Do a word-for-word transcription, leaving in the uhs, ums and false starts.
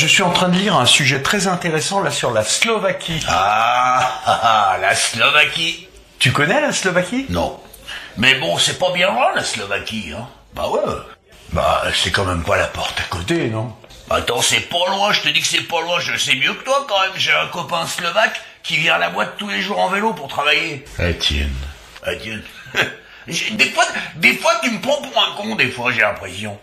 Je suis en train de lire un sujet très intéressant là sur la Slovaquie. Ah, ah, ah la Slovaquie. Tu connais la Slovaquie? Non. Mais bon, c'est pas bien loin la Slovaquie, hein. Bah ouais. Bah, c'est quand même pas la porte à côté, non? Attends, c'est pas loin, je te dis que c'est pas loin, je sais mieux que toi quand même. J'ai un copain slovaque qui vient à la boîte tous les jours en vélo pour travailler. Etienne. Etienne. Des fois, des fois, tu me prends pour un con, des fois, j'ai l'impression.